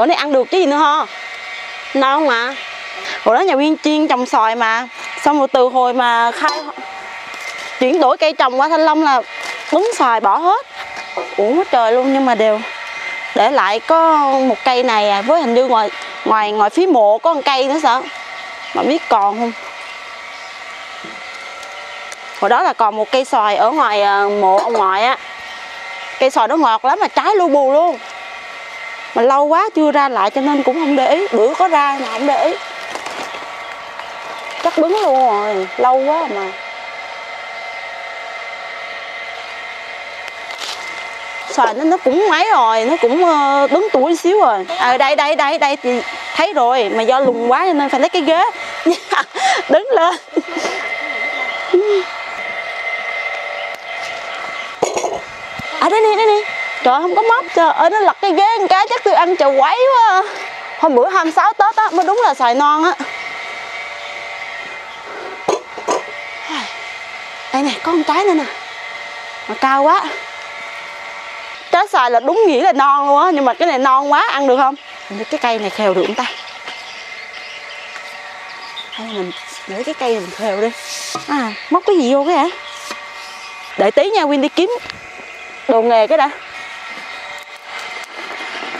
Bữa nay ăn được chứ gì nữa ho. Ngon không ạ? Hồi đó nhà Nguyên chiên trồng xoài mà. Xong rồi từ hồi mà khai chuyển đổi cây trồng qua Thanh Long là bứng xoài bỏ hết, uổng trời luôn, nhưng mà đều để lại có một cây này à, với hình như ngoài phía mộ có một cây nữa sao mà biết còn không. Hồi đó là còn một cây xoài ở ngoài mộ ông ngoại á, cây xoài nó ngọt lắm mà trái lu bù luôn, mà lâu quá chưa ra lại cho nên cũng không để ý, bữa có ra mà không để ý, chắc bứng luôn rồi, lâu quá mà. Xoài nó cũng mấy rồi, nó cũng đứng tuổi xíu rồi. Ở đây thì thấy rồi, mà do lùng quá cho nên phải lấy cái ghế đứng lên. À đây nè, trời không có móc, trời ơi nó lật cái ghế một cái chắc tôi ăn chầu quấy quá. Hôm bữa 26 Tết á mới đúng là xoài non á. Đây nè, có một trái nữa nè, mà cao quá. Trái xoài là đúng nghĩa là non luôn á, nhưng mà cái này non quá, ăn được không? Cái cây này khều được không ta? Hay mình để cái cây này mình khều đi. À, móc cái gì vô cái hả? Để tí nha, Win đi kiếm đồ nghề cái đã.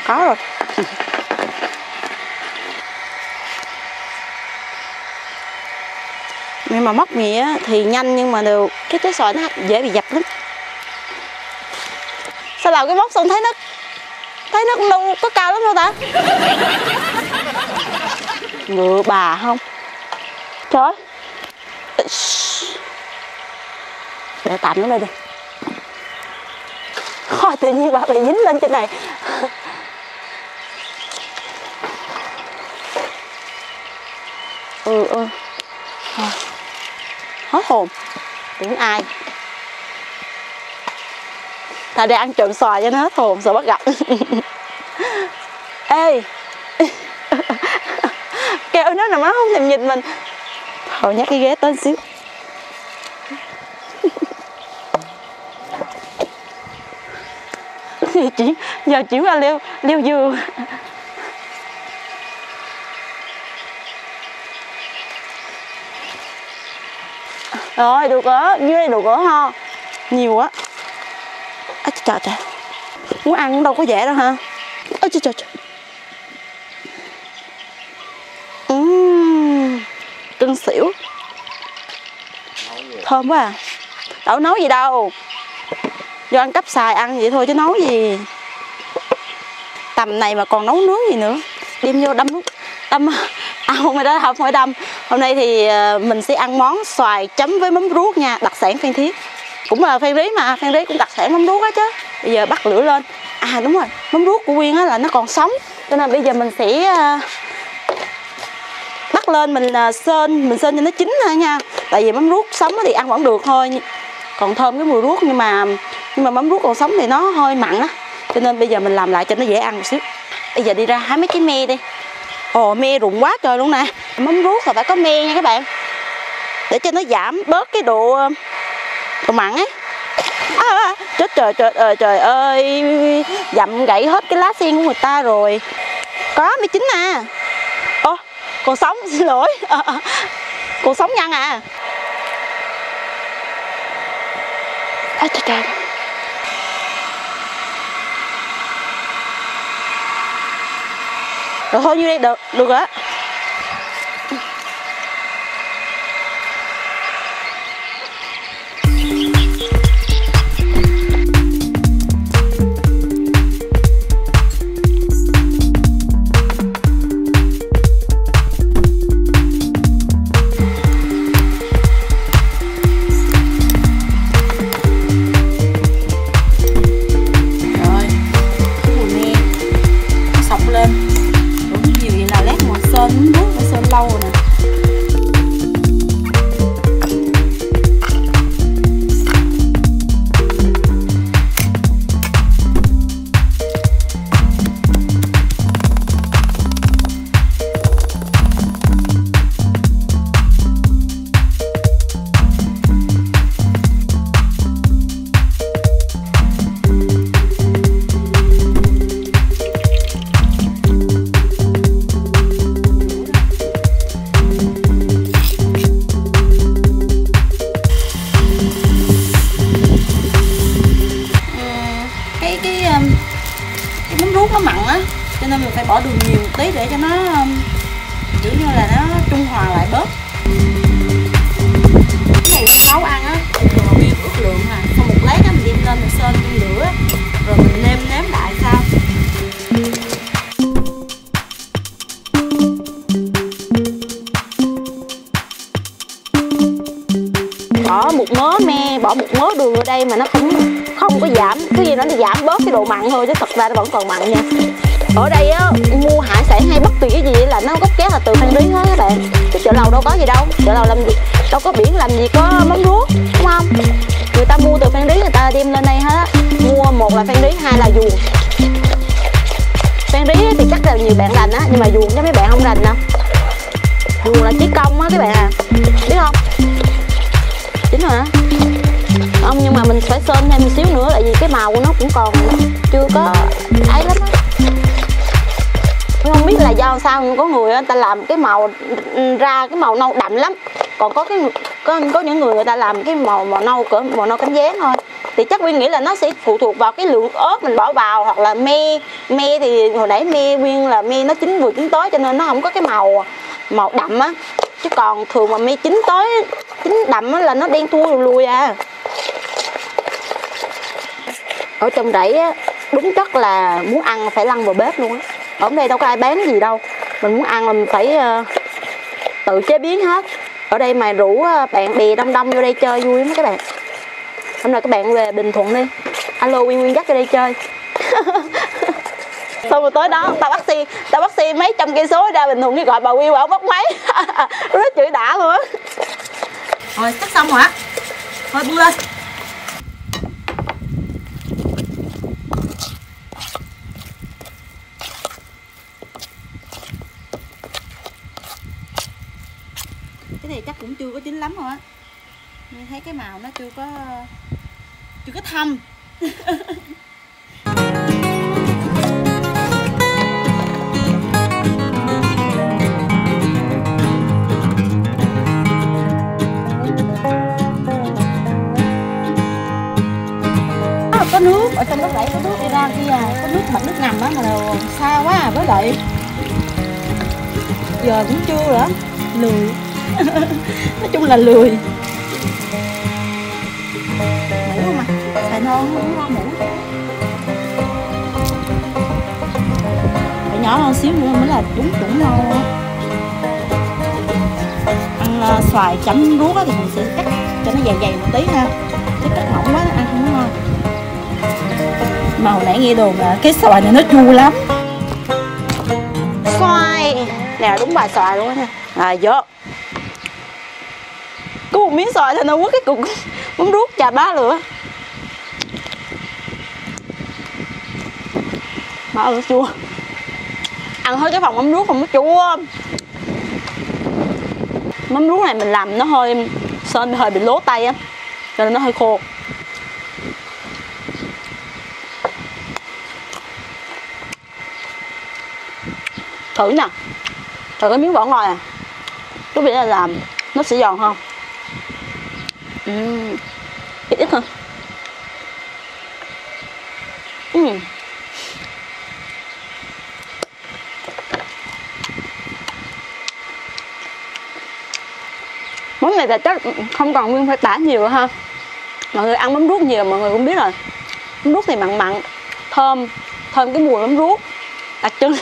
Có rồi. Nhưng mà móc nghĩa thì nhanh, nhưng mà đều cái trái xoài nó dễ bị dập lắm. Sao làm cái móc xong thấy nó lâu có cao lắm đâu ta, ngựa bà không, trời ơi. Để tạm nó đây đi. Thôi tự nhiên bà bị dính lên trên này. Hết hồn, tưởng ai. Thà để ăn trộm xoài cho nó hết hồn, sợ bắt gặp. Ê kêu nó là nó không thèm nhìn mình. Thôi nhắc cái ghế tới xíu. Giờ chuyển qua leo dừa. Rồi được đó, dưới đây được đó ho. Nhiều quá. À, trời. Muốn ăn cũng đâu có dễ đâu ha. À, trời. Cưng xỉu. Thơm quá à. Đâu nấu gì đâu. Do ăn cắp xài ăn vậy thôi chứ nấu gì. Tầm này mà còn nấu nướng gì nữa. Đem vô đâm nước. Hôm nay đó không phải đâm. Hôm nay thì mình sẽ ăn món xoài chấm với mắm ruốc nha. Đặc sản Phan Thiết. Cũng là Phan Rí mà, Phan Rí cũng đặc sản mắm ruốc á chứ. Bây giờ bắt lửa lên. À đúng rồi, mắm ruốc của Quyên á là nó còn sống. Cho nên bây giờ mình sẽ bắt lên, mình sên cho nó chín thôi nha. Tại vì mắm ruốc sống thì ăn vẫn được thôi. Còn thơm cái mùi ruốc, nhưng mà mắm ruốc còn sống thì nó hơi mặn á. Cho nên bây giờ mình làm lại cho nó dễ ăn một xíu. Bây giờ đi ra hái mấy cái me đi. Ồ me rụng quá trời luôn nè. Mắm ruốc là phải có me nha các bạn. Để cho nó giảm bớt cái độ mặn ấy. Chết trời ơi, dặm gãy hết cái lá sen của người ta rồi. Có mới chín à. Ô, còn sống, xin lỗi. Còn sống nhăn à. Ôi trời. Rồi thôi như đây được á. Hãy subscribe cho nên mình phải bỏ đường nhiều một tí để cho nó kiểu như là nó trung hòa lại bớt. Cái này mình nấu ăn á, mình biết ước lượng à, xong một lát á mình đem lên mình sơn trên lửa rồi mình nêm nếm lại sao. Bỏ một mớ me, bỏ một mớ đường ở đây mà nó cũng không có giảm, cái gì nó thì giảm bớt cái độ mặn thôi chứ thật ra nó vẫn còn mặn nha. Ở đây á, mua hải sản hay bất kỳ cái gì là nó gốc gác là từ Phan Rí hết các bạn. Cái chợ lầu đâu có gì đâu, chợ lầu làm gì, đâu có biển làm gì có mắm ruốc, đúng không? Người ta mua từ Phan Rí người ta đem lên đây hết á. Mua một là Phan Rí, hai là Duồng. Phan Rí thì chắc là nhiều bạn rành á, nhưng mà Duồng cho mấy bạn không rành đâu. Duồng là chí công á các bạn à, biết không? Chính hả? Không, nhưng mà mình phải sơn thêm một xíu nữa tại vì cái màu của nó cũng còn chưa có ấy lắm á. Không biết là do sao nhưng có người người ta làm cái màu ra cái màu nâu đậm lắm, còn có những người ta làm cái màu nâu cánh gián thôi. Thì chắc Nguyên nghĩ là nó sẽ phụ thuộc vào cái lượng ớt mình bỏ vào hoặc là me thì hồi nãy Nguyên là me nó chín vừa chín tới cho nên nó không có cái màu đậm á, chứ còn thường mà me chín tới chín đậm á là nó đen thua lùi à. Ở trong rẫy á đúng chất là muốn ăn phải lăn vào bếp luôn á. Ở đây đâu có ai bán gì đâu, mình muốn ăn là mình phải tự chế biến hết. Ở đây mà rủ bạn bè đông vô đây chơi vui lắm các bạn. Hôm nay các bạn về Bình Thuận đi, alo Nguyên dắt vô đây chơi. Xong rồi tới đó tao bắt xe mấy trăm cây số ra Bình Thuận đi gọi bà Nguyên bảo bắt máy. Rất chửi đã luôn á. Rồi cắt xong rồi á, thôi bưng lên. Cái này chắc cũng chưa có chín lắm rồi á, mình thấy cái màu nó chưa có thâm. Có nước ở trong đất rẫy, có nước đi ra kia, có nước mặt nước ngầm á mà đều xa quá à, với lại giờ cũng chưa nữa, lười. Nói chung là lười. Ngủ không à? Phải non không ngon ngủ. Phải nhỏ hơn xíu nữa mới là đúng ngon. Ăn xoài chấm ruốc thì mình sẽ cắt cho nó dày một tí ha. Chứ cắt mỏng quá ăn không ngon. Mà hồi nãy nghe đồn là cái xoài này nó chua lắm. Xoài nè, đúng bài xoài luôn ha. À vô một miếng xoài thì nó quất cái cục muốn rút chà bá lửa mà nó chua, ăn hơi cái phòng mắm ruốc không có chua. Mắm ruốc này mình làm nó hơi sơn hơi bị lố tay á cho nên nó hơi khô. Thử nè, thử cái miếng vỏ ngoài à, có biết là làm nó sẽ giòn không? Ít thôi. Món này là chắc không còn Nguyên phải tả nhiều ha. Mọi người ăn mắm ruốc nhiều mọi người cũng biết rồi. Mắm ruốc thì mặn, thơm, thơm cái mùi mắm ruốc. Đặc trưng.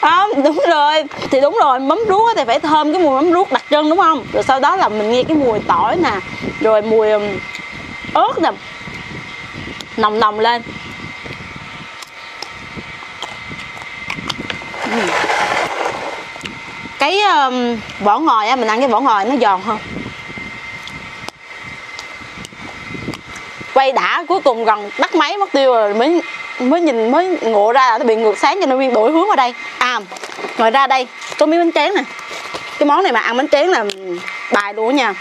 À, đúng rồi, thì đúng rồi, mắm ruốc thì phải thơm cái mùi mắm ruốc đặc trưng đúng không? Rồi sau đó là mình nghe cái mùi tỏi nè, rồi mùi ớt nè, nồng lên. Cái vỏ ngoài á, mình ăn cái vỏ ngoài nó giòn hơn. Quay đã cuối cùng gần tắt máy mất tiêu rồi mới ngộ ra là nó bị ngược sáng cho nên Nguyên đổi hướng vào đây. À, ngoài ra đây có miếng bánh tráng nè. Cái món này mà ăn bánh tráng là bài luôn nha.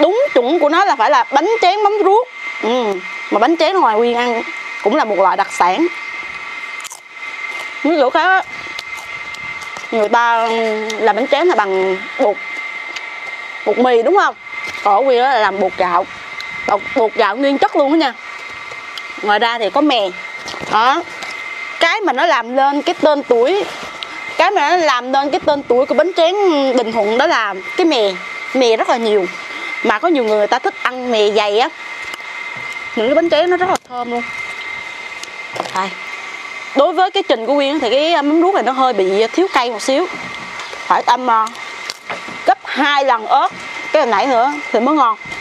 Đúng chuẩn của nó là phải là bánh tráng mắm ruốc. Mà bánh tráng ngoài Nguyên ăn cũng là một loại đặc sản. Ví dụ khác người ta làm bánh tráng là bằng bột mì đúng không? Còn Nguyên là làm bột gạo nguyên chất luôn đó nha. Ngoài ra thì có mè. Đó. Cái cái mà nó làm lên cái tên tuổi, cái mà nó làm lên cái tên tuổi của bánh tráng Bình Thuận đó là cái mè. Mè rất là nhiều, mà có nhiều người ta thích ăn mè dày á, những cái bánh tráng nó rất là thơm luôn. Đây. Đối với cái trình của Quyên thì cái mắm ruốc này nó hơi bị thiếu cay một xíu, phải tâm gấp 2 lần ớt cái hồi nãy nữa thì mới ngon.